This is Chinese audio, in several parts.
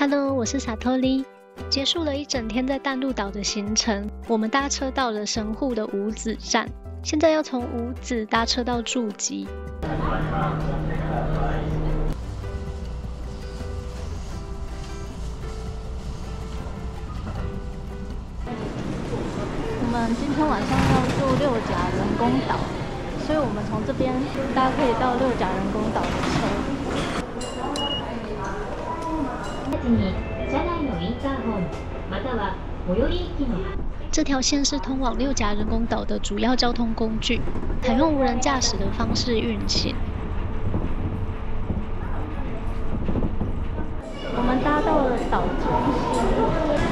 Hello， 我是萨托利。结束了一整天在淡路岛的行程，我们搭车到了神户的五子站，现在要从五子搭车到筑吉。我们今天晚上要住六甲人工岛，所以我们从这边搭配到六甲人工岛的车。 这条线是通往六甲人工岛的主要交通工具，采用无人驾驶的方式运行。我们搭到了岛中心，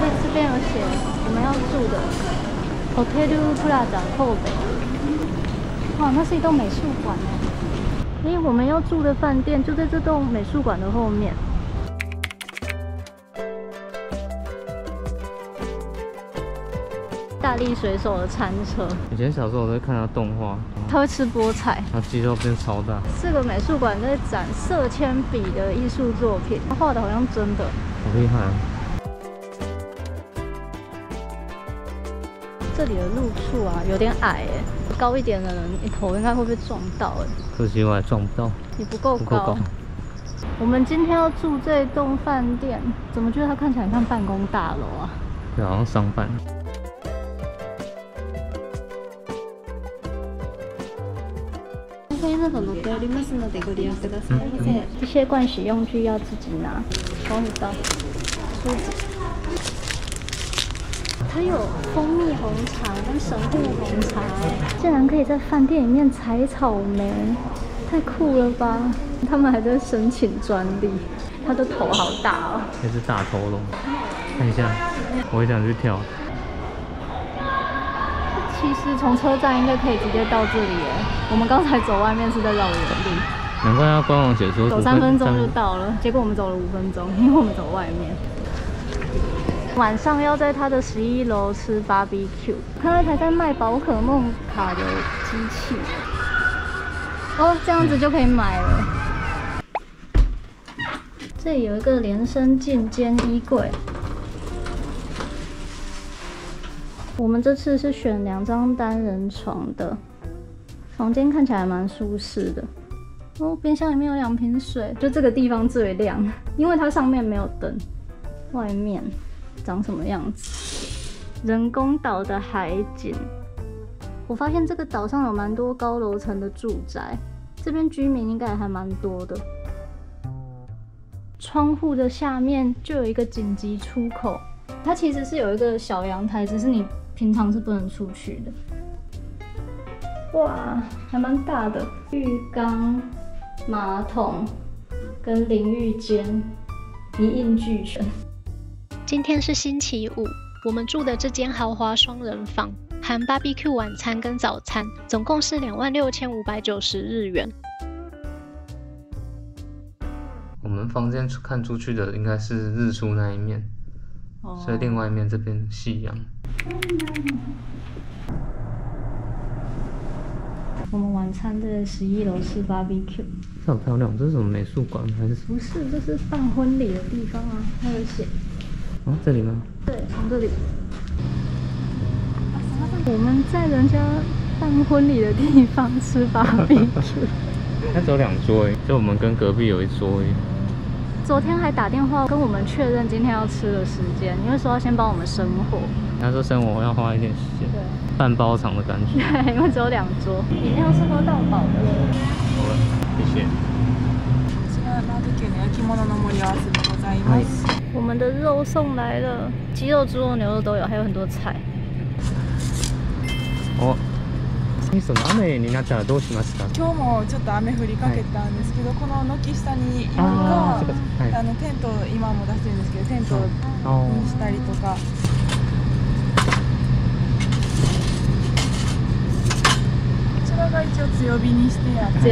在这边有写我们要住的 Hotel Plaza 后北。哇，那是一栋美术馆哎！因为我们要住的饭店就在这栋美术馆的后面。 大力水手的餐车。以前小时候我都会看他动画，他会吃菠菜，他肌肉变超大。这个美术馆在展色铅笔的艺术作品，他画的好像真的，好厉害啊！这里的路处啊有点矮哎，高一点的人你头应该会被撞到哎。可惜我还撞不到，你不够高。我们今天要住这栋饭店，怎么觉得它看起来很像办公大楼啊？对，好像上班。 一些盥洗用具要自己拿，手洗刀、梳子。它有蜂蜜红茶跟神户红茶，竟然可以在饭店里面采草莓，太酷了吧！他们还在申请专利。它的头好大哦，这是大头龙，看一下，我也想去跳。其实从车站应该可以直接到这里耶。 我们刚才走外面是在绕远路，难怪他官网写说走3分钟就到了，结果我们走了5分钟，因为我们走外面。晚上要在他的11楼吃 BBQ， 看到他在卖宝可梦卡的机器，哦，这样子就可以买了。这里有一个连身进肩衣柜。 我们这次是选2张单人床的。 房间看起来蛮舒适的哦，冰箱里面有2瓶水，就这个地方最亮，因为它上面没有灯。外面长什么样子？人工岛的海景。我发现这个岛上有蛮多高楼层的住宅，这边居民应该也还蛮多的。窗户的下面就有一个紧急出口，它其实是有一个小阳台，只是你平常是不能出去的。 哇，还蛮大的，浴缸、马桶跟淋浴间一应俱全。今天是星期五，我们住的这间豪华双人房含 BBQ 晚餐跟早餐，总共是26,590日元。我们房间看出去的应该是日出那一面， oh. 所以另外一面这边夕阳。我们晚餐在11楼是 BBQ， 这好漂亮！这是什么美术馆还是？不是，这是办婚礼的地方啊，它有写。哦，这里吗？对，从这里。我们在人家办婚礼的地方吃 BBQ， 那只有2桌哎，就我们跟隔壁有1桌哎。昨天还打电话跟我们确认今天要吃的时间，因为说要先帮我们生火。他说生火要花一点时间。对。 半包场的感觉，对，因为只有2桌，饮料是喝到饱的。好了，谢谢。我们的肉送来了，鸡肉、猪肉、牛肉都有，还有很多菜。哦。今日もちょっと雨降りかけたんですけど、この軒下に今がテント今も出してるんですけど、テントにしたりとか。 一応強火にしてやって、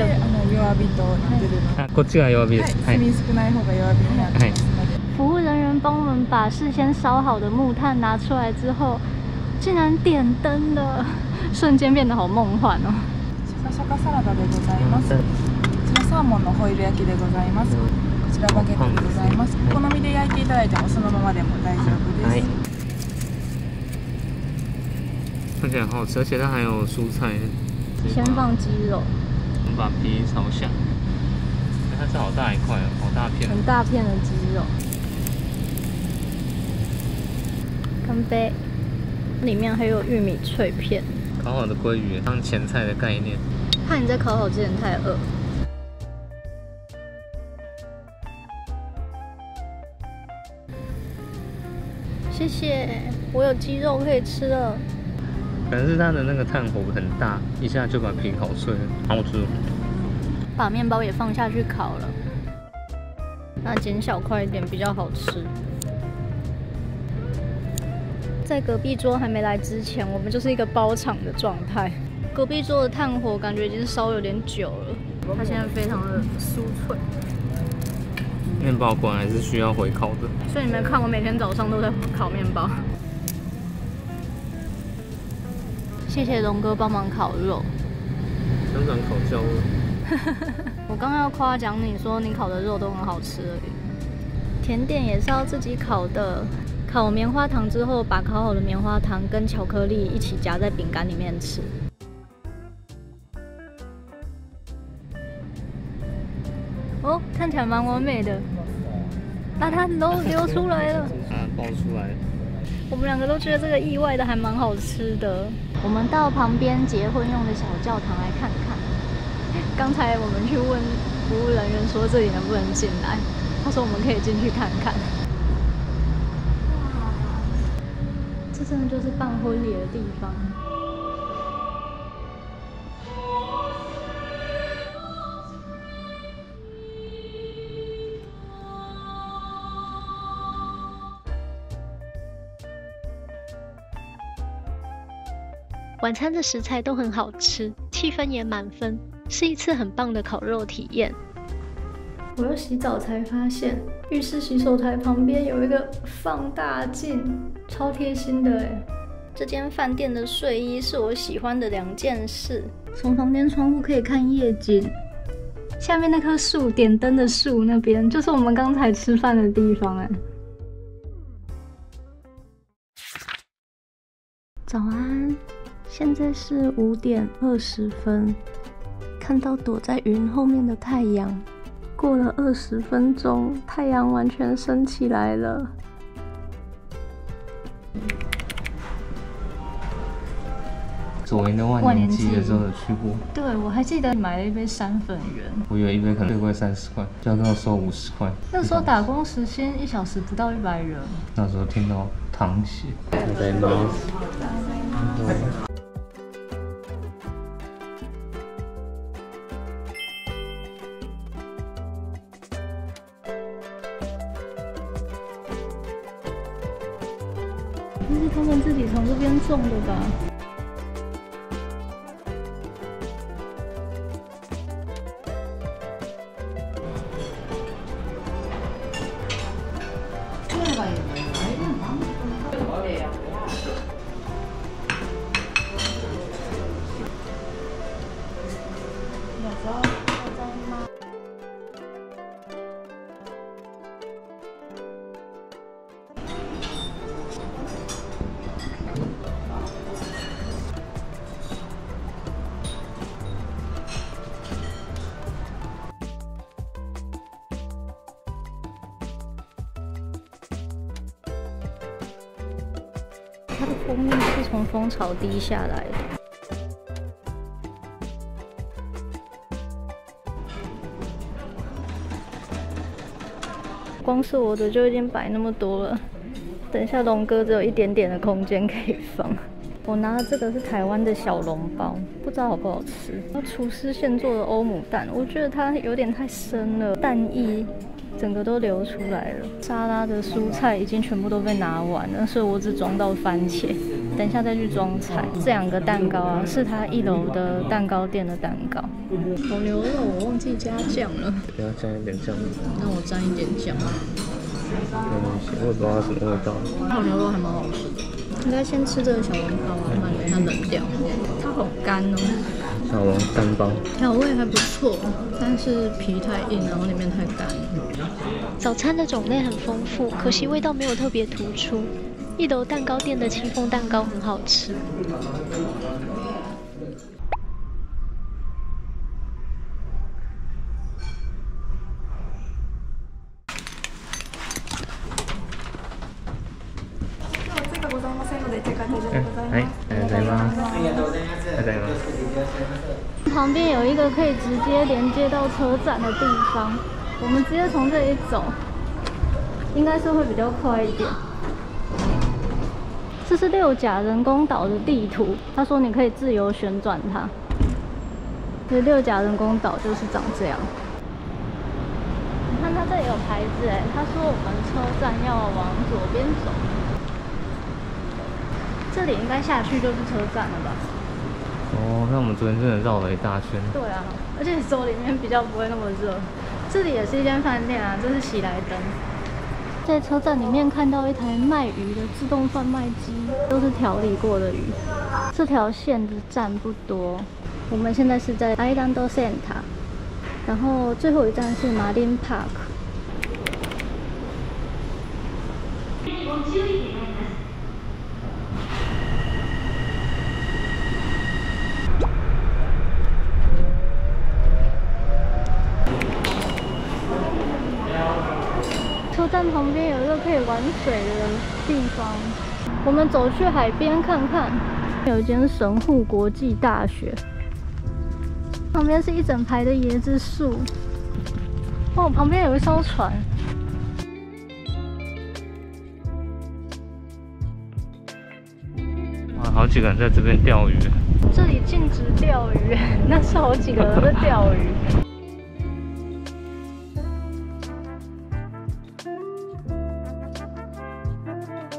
弱火となってるの。あ、こっちが弱火です。炭少ない方が弱火になってますので。服务人员帮我们把事先烧好的木炭拿出来之后，竟然点灯了，瞬间变得好梦幻哦。シャカシャカサラダでございます。こちらサーモンのホイル焼きでございます。こちらバゲットでございます。お好みで焼いていただいてもそのままでも大丈夫です。看起来好好吃，而且它还有蔬菜。先放鸡肉，我们把皮炒下。它是好大一块哦，好大片，很大片的鸡肉。干杯！里面还有玉米脆片。烤好的鲑鱼，当前菜的概念。怕你在烤好之前太饿。 谢谢，我有鸡肉可以吃了。可能是它的那个炭火很大，一下就把皮烤碎了，好吃。把面包也放下去烤了，那剪小块一点比较好吃。在隔壁桌还没来之前，我们就是一个包场的状态。隔壁桌的炭火感觉已经烧有点久了，它现在非常的酥脆。 面包果然还是需要回烤的，所以你们看我每天早上都在烤面包。谢谢龙哥帮忙烤肉，当然烤焦了。我刚刚要夸奖你说你烤的肉都很好吃而已。甜点也是要自己烤的，烤棉花糖之后，把烤好的棉花糖跟巧克力一起夹在饼干里面吃。 哦，看起来蛮完美的，那它都流出来了，爆出来。我们两个都觉得这个意外的还蛮好吃的。我们到旁边结婚用的小教堂来看看。刚才我们去问服务人员说这里能不能进来，他说我们可以进去看看。这真的就是办婚礼的地方。 晚餐的食材都很好吃，气氛也满分，是一次很棒的烤肉体验。我要洗澡才发现，浴室洗手台旁边有一个放大镜，超贴心的哎。这间饭店的睡衣是我喜欢的两件事。从房间窗户可以看夜景，下面那棵树点灯的树那边就是我们刚才吃饭的地方哎。早安。 现在是5点20分，看到躲在云后面的太阳。过了20分钟，太阳完全升起来了。左营的万年祭的时候有去过，对我还记得买了一杯山粉圆，我以为一杯可能最贵30块，就要跟我收50块。那时候打工时薪1小时不到100元。那时候听到淌血，对吗？对。 这是他们自己从这边种的吧？它的蜂蜜是从蜂巢滴下来的。光是我的就已经摆那么多了，等一下龙哥只有一点点的空间可以放。我拿的这个是台湾的小笼包，不知道好不好吃。那厨师现做的欧姆蛋，我觉得它有点太深了，蛋液。 整个都流出来了，沙拉的蔬菜已经全部都被拿完了，所以我只装到番茄，等一下再去装菜。这两个蛋糕啊，是他1楼的蛋糕店的蛋糕。烤牛肉我忘记加酱了，不要沾一点酱。那我沾一点酱。没关系，我也不知道什么味道。烤牛肉还蛮好吃的，应该先吃这个小笼包啊，把它冷掉。它好干哦。小笼三包，调味还不错，但是皮太硬，然后里面太干。早餐的种类很丰富，可惜味道没有特别突出。一楼蛋糕店的戚风蛋糕很好吃。 旁边有一个可以直接连接到车站的地方，我们直接从这里走，应该是会比较快一点。这是六甲人工岛的地图，他说你可以自由旋转它。这六甲人工岛就是长这样。你看它这里有牌子，哎，他说我们车站要往左边走。 这里应该下去就是车站了吧？哦，那我们昨天真的绕了一大圈。对啊，而且走里面比较不会那么热。这里也是一间饭店啊，这是喜来登。在车站里面看到一台卖鱼的自动贩卖机，都是调理过的鱼。这条线的站不多，我们现在是在 Island Center， 然后最后一站是 Marine Park。 站旁边有一个可以玩水的地方，我们走去海边看看。有一间神户国际大学，旁边是一整排的椰子树。哦，旁边有一艘船。哇，好几个人在这边钓鱼。这里禁止钓鱼，那是好几个人在钓鱼。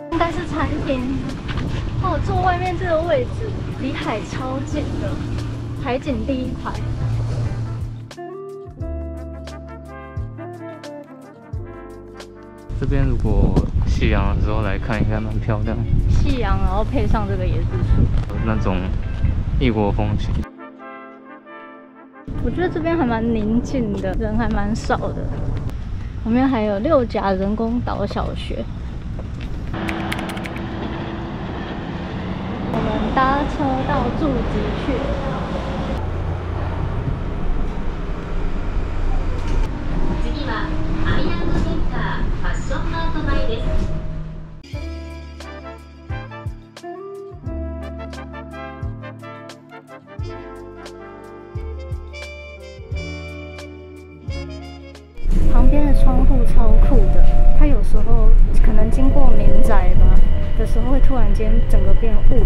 应该是餐厅哦，坐外面这个位置离海超近的，海景第一排。这边如果夕阳的时候来看，应该蛮漂亮。夕阳，然后配上这个椰子树，那种异国风情。我觉得这边还蛮宁静的，人还蛮少的。旁边还有六甲人工岛小学。 搭车到住吉去。次はアイランドセンターファッションマート前です。 旁边的窗户超酷的，它有时候可能经过民宅吧的时候，会突然间整个变雾。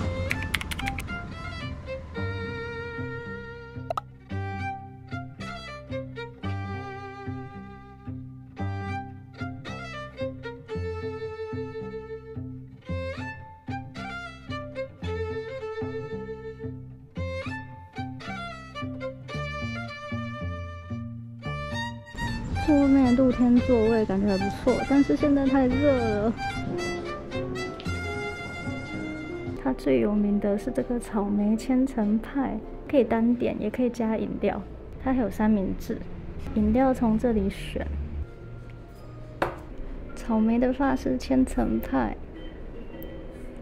后面的露天座位感觉还不错，但是现在太热了。它最有名的是这个草莓千层派，可以单点也可以加饮料，它还有三明治，饮料从这里选。草莓的法式千层派，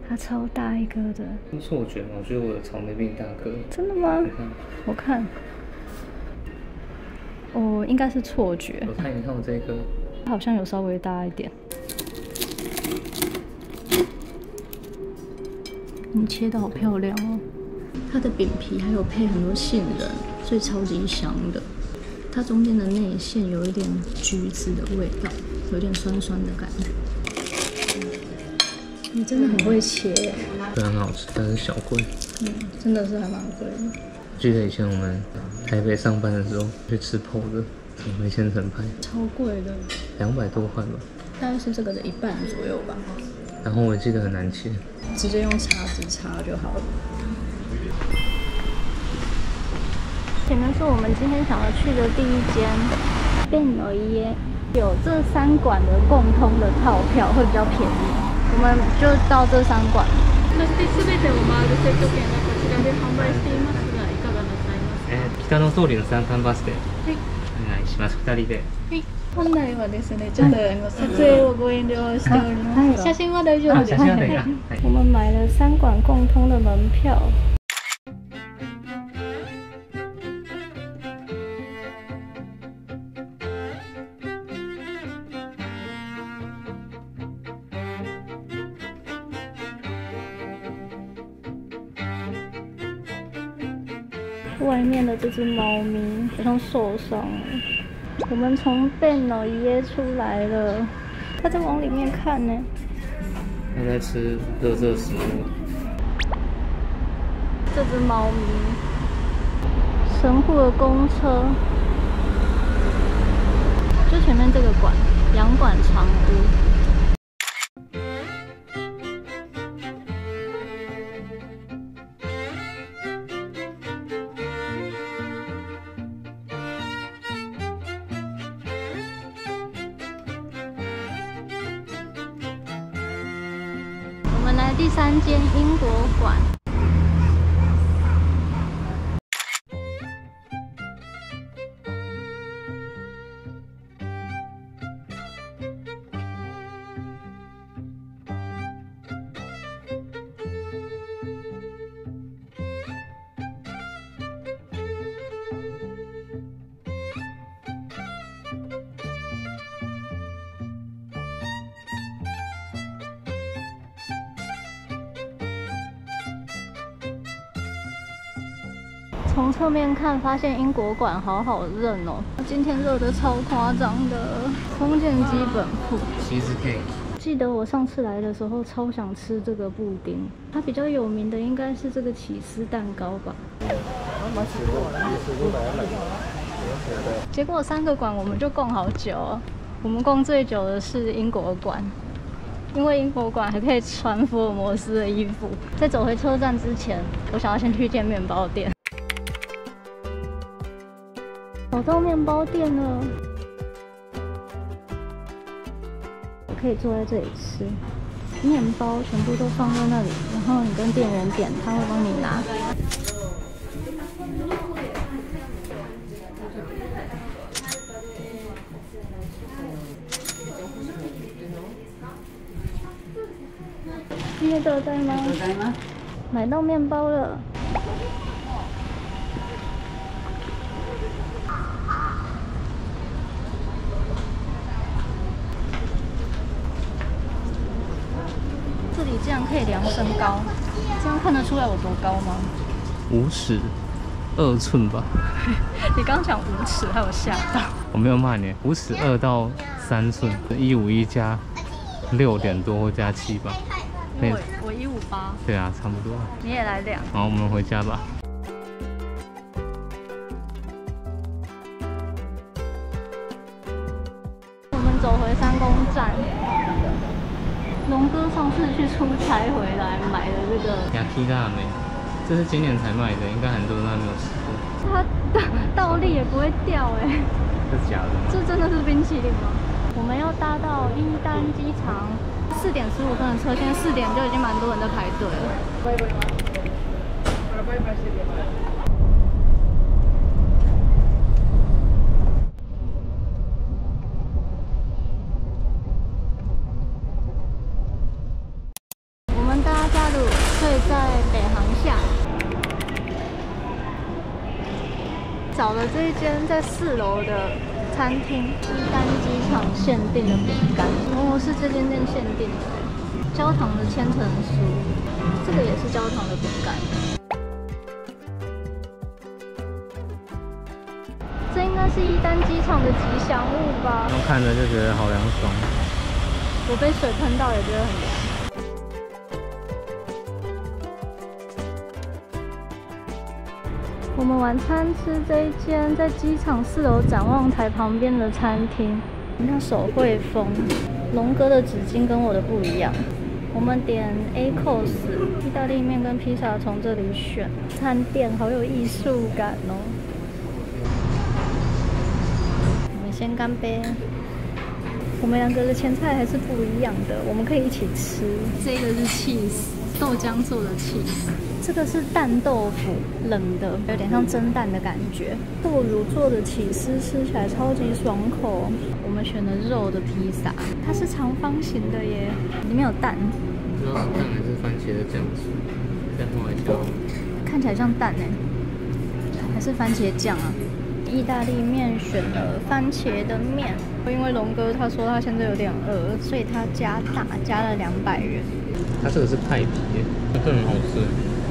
它超大一个的。是错觉吗？我觉得我的草莓比你大个。真的吗？我看。哦，应该是错觉。我看，你看我这一颗，好像有稍微大一点。 嗯，切的好漂亮哦！它的饼皮还有配很多杏仁，所以超级香的。它中间的内馅有一点橘子的味道，有点酸酸的感觉。你真的很会切耶！对，很好吃，但是小贵。嗯，真的是还蛮贵的。记得以前我们台北上班的时候去吃泡的草莓千层派，超贵的，200多块吧，大概是这个的1半左右吧。 然后我记得很难切，直接用叉子叉就好了。前面是我们今天想要去的第一间便宜而已，有这3馆的共通的套票会比较便宜，我们就到这3馆。北の通りの3番バス停。お願いします。2人で。 本来はですね、ちょっと撮影をご遠慮しております。写真は大丈夫です。我们买了3馆共通的门票。外面的这只猫咪好像受伤了。 我们从贝诺耶出来了，它在往里面看呢。它在吃热食物。这只猫咪，神户的公车，就前面这个馆，洋馆长屋。 第3间英国馆，从侧面看，发现英国馆好好热哦！今天热得超夸张的。空见基本铺，记得我上次来的时候超想吃这个布丁，它比较有名的应该是这个起司蛋糕吧。结果3个馆我们就逛好久哦，我们逛最久的是英国馆。 因为英国馆还可以穿福尔摩斯的衣服。在走回车站之前，我想要先去一间面包店。走到面包店了，我可以坐在这里吃。面包全部都放在那里，然后你跟店员点，他会帮你拿。今天都在吗？买到面包了。这里竟然可以量身高，这样看得出来我多高吗？5尺2寸吧。你刚讲5尺，害我吓到。我没有骂你，5尺2到3寸，151加6点多或加7吧。 我158，对啊，差不多。你也来量。好，我们回家吧。我们走回3宫站。龙哥上次去出差回来买的这个Yaki拉梅，这是今年才卖的，应该很多人都没有吃过。它倒立也不会掉哎、欸。这是假的吗？这真的是冰淇淋吗？我们要搭到伊丹机场。4点15分的车，现在4点就已经蛮多人在排队了。 找了这一间在4楼的餐厅，伊丹机场限定的饼干，哦，是这间店限定的，焦糖的千层酥，这个也是焦糖的饼干。这应该是伊丹机场的吉祥物吧？我看着就觉得好凉爽，我被水喷到也觉得很凉。 我们晚餐吃这一间在机场4楼展望台旁边的餐厅，很像手绘风。龙哥的纸巾跟我的不一样。我们点 A course 意大利面跟披萨，从这里选。餐店好有艺术感哦。我们先干杯。我们两个的前菜还是不一样的，我们可以一起吃。这个是 cheese。 豆浆做的 cheese， 这个是蛋豆腐，冷的，有点像蒸蛋的感觉。豆乳做的起司吃起来超级爽口。我们选的肉的披萨，它是长方形的耶，里面有蛋。不知道是蛋还是番茄的酱汁，再抹一下。看起来像蛋哎，还是番茄酱啊？意大利面选了番茄的面，因为龙哥他说他现在有点饿，所以他加大加了200元。 它这个是派皮耶，这很好吃。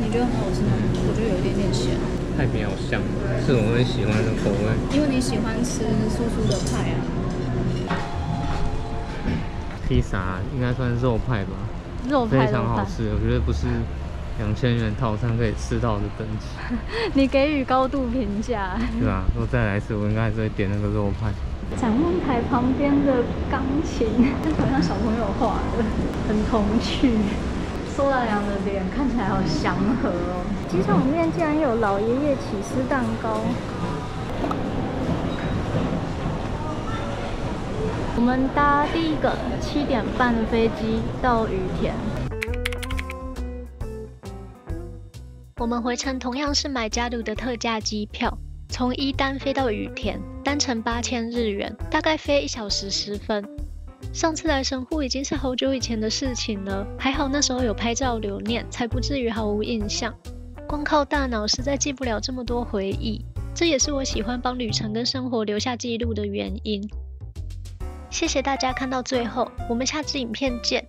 你觉得很好吃吗？我觉得有一点点咸。派皮好香，是我很喜欢的口味。因为你喜欢吃酥酥的派啊。披萨应该算肉派吧，肉派非常好吃，我觉得不是2000元套餐可以吃到的等级。你给予高度评价。对啊，如果再来一次，我应该还是会点那个肉派。 展望台旁边的钢琴，这好像小朋友画的，很童趣。苏大良的脸看起来好祥和哦。机场里面竟然有老爷爷起司蛋糕。我们搭第一个7点半的飞机到羽田。我们回程同样是买加鲁的特价机票。 从伊丹飞到羽田，单程8000日元，大概飞1小时10分。上次来神户已经是好久以前的事情了，还好那时候有拍照留念，才不至于毫无印象。光靠大脑实在记不了这么多回忆，这也是我喜欢帮旅程跟生活留下记录的原因。谢谢大家看到最后，我们下支影片见。